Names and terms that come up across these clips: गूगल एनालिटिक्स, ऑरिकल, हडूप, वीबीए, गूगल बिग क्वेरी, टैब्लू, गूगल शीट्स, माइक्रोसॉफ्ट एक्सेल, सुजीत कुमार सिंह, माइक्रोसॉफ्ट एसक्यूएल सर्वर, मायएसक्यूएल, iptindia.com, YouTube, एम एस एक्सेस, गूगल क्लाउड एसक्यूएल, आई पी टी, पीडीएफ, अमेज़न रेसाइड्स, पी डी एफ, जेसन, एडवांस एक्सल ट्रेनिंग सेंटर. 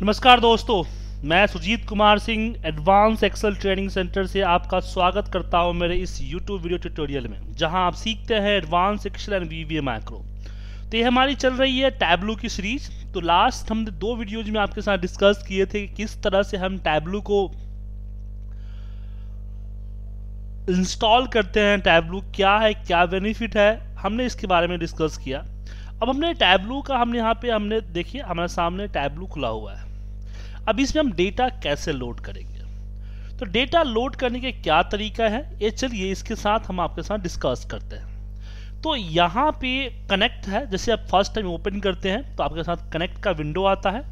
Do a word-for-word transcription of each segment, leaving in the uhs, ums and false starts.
नमस्कार दोस्तों, मैं सुजीत कुमार सिंह एडवांस एक्सल ट्रेनिंग सेंटर से आपका स्वागत करता हूं मेरे इस YouTube वीडियो ट्यूटोरियल में, जहां आप सीखते हैं advance Excel and वीबीए micro. तो ये हमारी चल रही है टैब्लू की सीरीज। तो लास्ट हमने दो वीडियोज में आपके साथ डिस्कस किए थे कि किस तरह से हम टैब्लू को इंस्टॉल करते हैं, टैब्लू क्या है, क्या बेनिफिट है, हमने इसके बारे में डिस्कस किया। अब हमने टैब्लू का हमने यहाँ पे हमने देखिए हमारे सामने टैब्लू खुला हुआ है। अब इसमें हम डेटा कैसे लोड करेंगे, तो डेटा लोड करने के क्या तरीका है, ये चलिए इसके साथ हम आपके साथ डिस्कस करते हैं। तो यहाँ पे कनेक्ट है, जैसे आप फर्स्ट टाइम ओपन करते हैं तो आपके साथ कनेक्ट का विंडो आता है।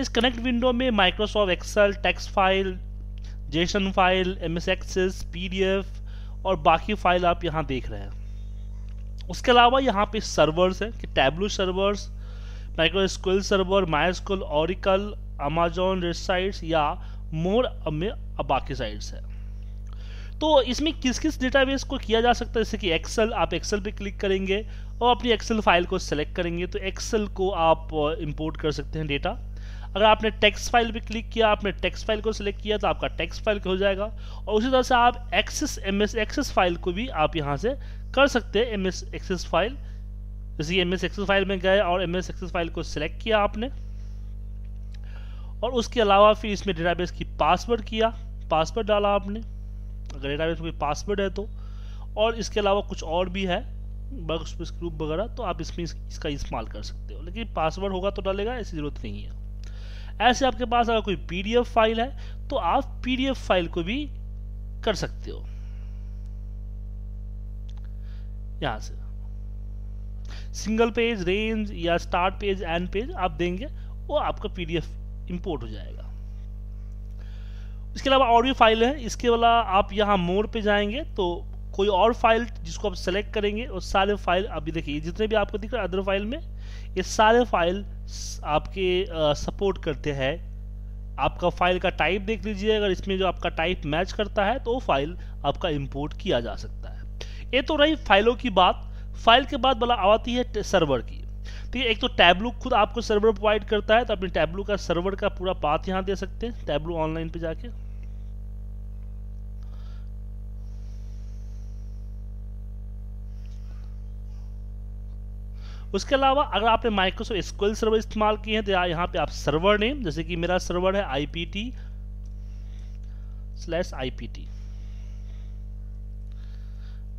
इस कनेक्ट विंडो में माइक्रोसॉफ्ट एक्सेल, text file, जेसन file, एम एस एक्सेस, पी डी एफ और बाकी फाइल आप यहाँ देख रहे हैं। उसके अलावा यहाँ पे सर्वर्स हैं कि टैब्लू servers, माइक्रोसॉफ्ट एक्सेल server, मायएसक्यूएल, ऑरिकल, अमेज़न रेसाइड्स या मोर में बाकी साइट्स है। तो इसमें किस किस डेटाबेस को किया जा सकता है, जैसे कि एक्सेल, आप एक्सेल पे क्लिक करेंगे और अपनी एक्सेल फाइल को सेलेक्ट करेंगे तो एक्सेल को आप इंपोर्ट कर सकते हैं डेटा। अगर आपने टेक्स्ट फाइल पे क्लिक किया, आपने टेक्स्ट फाइल को सिलेक्ट किया तो आपका टेक्स्ट फाइल हो जाएगा। और उसी तरह से आप access एम एस एक्सेस file को भी आप यहाँ से कर सकते हैं। एम एस एक्सेस फाइल, जैसे एम एस एक्सेस फाइल में गए और एम एस एक्सेस फाइल को सिलेक्ट किया आपने, और उसके अलावा फिर इसमें डेटाबेस की पासवर्ड किया, पासवर्ड डाला आपने अगर डेटाबेस में कोई पासवर्ड है तो, और इसके अलावा कुछ और भी है बग्स ग्रुप वगैरह, तो आप इसमें इसका इस्तेमाल कर सकते हो, लेकिन पासवर्ड होगा तो डालेगा, ऐसी ज़रूरत नहीं है। ऐसे आपके पास अगर कोई पीडीएफ फाइल है तो आप पीडीएफ फाइल को भी कर सकते हो यहां से। सिंगल पेज, रेंज या स्टार्ट पेज, एंड पेज आप देंगे, वो आपका पीडीएफ इंपोर्ट हो जाएगा। इसके अलावा और भी फाइल है, इसके वाला आप यहां मोर पे जाएंगे तो कोई और फाइल जिसको आप सेलेक्ट करेंगे और सारे फाइल, अभी देखिए जितने भी आपको दिख रहा है अदर फाइल में, ये सारे फाइल आपके सपोर्ट करते हैं। आपका फाइल का टाइप देख लीजिए, अगर इसमें जो आपका टाइप मैच करता है तो वो फाइल आपका इंपोर्ट किया जा सकता है। ये तो रही फाइलों की बात। फाइल के बाद भला आती है सर्वर की। तो ये एक तो टैब्लू खुद आपको सर्वर प्रोवाइड करता है, तो अपने टैब्लू का सर्वर का पूरा पाथ यहाँ दे सकते हैं टैब्लू ऑनलाइन पे जाके। उसके अलावा अगर आपने माइक्रोसॉफ्ट एसक्यूएल सर्वर इस्तेमाल किए हैं तो यहाँ पे आप सर्वर नेम, जैसे कि मेरा सर्वर है आई पी टी slash आई पी टी,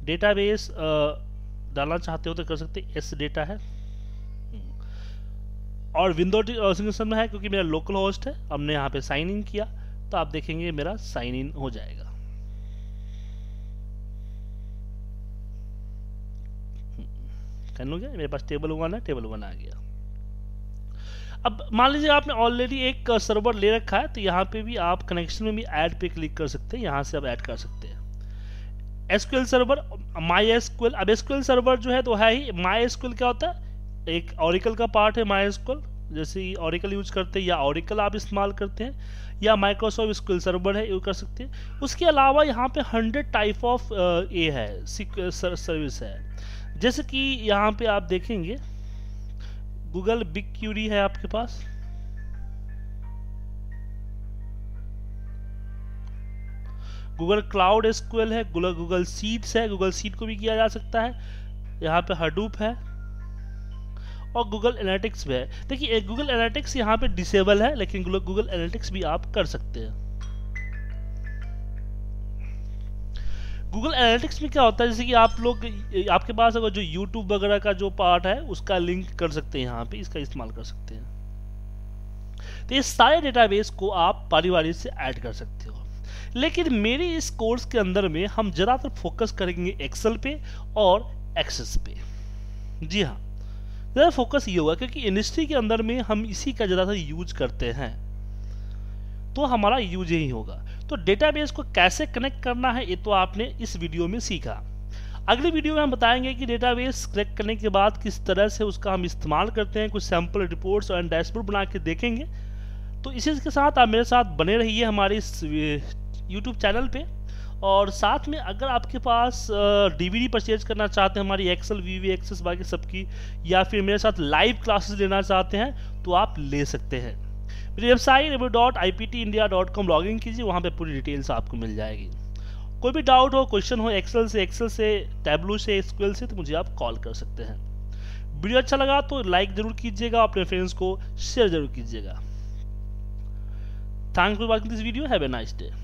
database डालना चाहते हो तो कर सकते हैं, एस डेटा है। और विंडो सिग्नेचर में है क्योंकि मेरा लोकल होस्ट है, हमने यहाँ पे साइन इन किया तो आप देखेंगे मेरा साइन इन हो जाएगा। मेरे पास टेबल वन है, टेबल वन आ गया। अब मान लीजिए आपने ऑलरेडी एक सर्वर ले रखा है तो यहाँ पे भी आप कनेक्शन में भी ऐड पे क्लिक कर सकते हैं, यहाँ से आप ऐड कर सकते हैं एसक्यूएल सर्वर, मायएसक्यूएल। अब एसक्यूएल सर्वर जो है तो है ही, मायएसक्यूएल क्या होता है, एक ऑरिकल का पार्ट है मायएसक्यूएल, जैसे ही ऑरिकल यूज करते हैं या ऑरिकल आप इस्तेमाल करते हैं या माइक्रोसॉफ्ट एसक्यूएल सर्वर है, यूज कर सकते हैं। उसके अलावा यहाँ पे हंड्रेड टाइप ऑफ ए है, सर्विस है, जैसे कि यहाँ पे आप देखेंगे गूगल बिग क्वेरी है आपके पास, गूगल क्लाउड एसक्यूएल है, गूगल गूगल शीट्स है, गूगल शीट को भी किया जा सकता है, यहाँ पे हडूप है और गूगल एनालिटिक्स भी है। देखिए गूगल एनालिटिक्स यहाँ पे डिसेबल है, लेकिन गूगल एनालिटिक्स भी आप कर सकते हैं। गूगल एनालिटिक्स में क्या होता है, जैसे कि आप लोग, आपके पास अगर जो यूट्यूब वगैरह का जो पार्ट है उसका लिंक कर सकते हैं, यहाँ पे इसका इस्तेमाल कर सकते हैं। तो ये सारे डेटाबेस को आप पारिवारिक से ऐड कर सकते हो, लेकिन मेरे इस कोर्स के अंदर में हम ज़्यादातर फोकस करेंगे एक्सेल पे और एक्सेस पे। जी हाँ, ज़्यादा फोकस ये होगा क्योंकि इंडस्ट्री के अंदर में हम इसी का ज़्यादातर यूज करते हैं, तो हमारा यूज यही होगा। तो डेटाबेस को कैसे कनेक्ट करना है ये तो आपने इस वीडियो में सीखा। अगली वीडियो में हम बताएंगे कि डेटाबेस कनेक्ट करने के बाद किस तरह से उसका हम इस्तेमाल करते हैं, कुछ सैंपल रिपोर्ट्स और डैशबोर्ड बना के देखेंगे। तो इसी के साथ आप मेरे साथ बने रहिए हमारे इस यूट्यूब चैनल पे। और साथ में अगर आपके पास डीवीडी परचेज करना चाहते हैं हमारी एक्सेल, वीवी, एक्सेस बाकी सबकी, या फिर मेरे साथ लाइव क्लासेस लेना चाहते हैं तो आप ले सकते हैं। Website W W W dot आई पी टी India dot com log in कीजिए, वहाँ पे पूरी डिटेल्स आपको मिल जाएगी। कोई भी डाउट हो, क्वेश्चन हो एक्सेल से, एक्सेल से टैब्लू से, एसक्यूएल से, तो मुझे आप कॉल कर सकते हैं। वीडियो अच्छा लगा तो लाइक जरूर कीजिएगा, अपने फ्रेंड्स को शेयर जरूर कीजिएगा। Thank you for watching this video, have a nice day.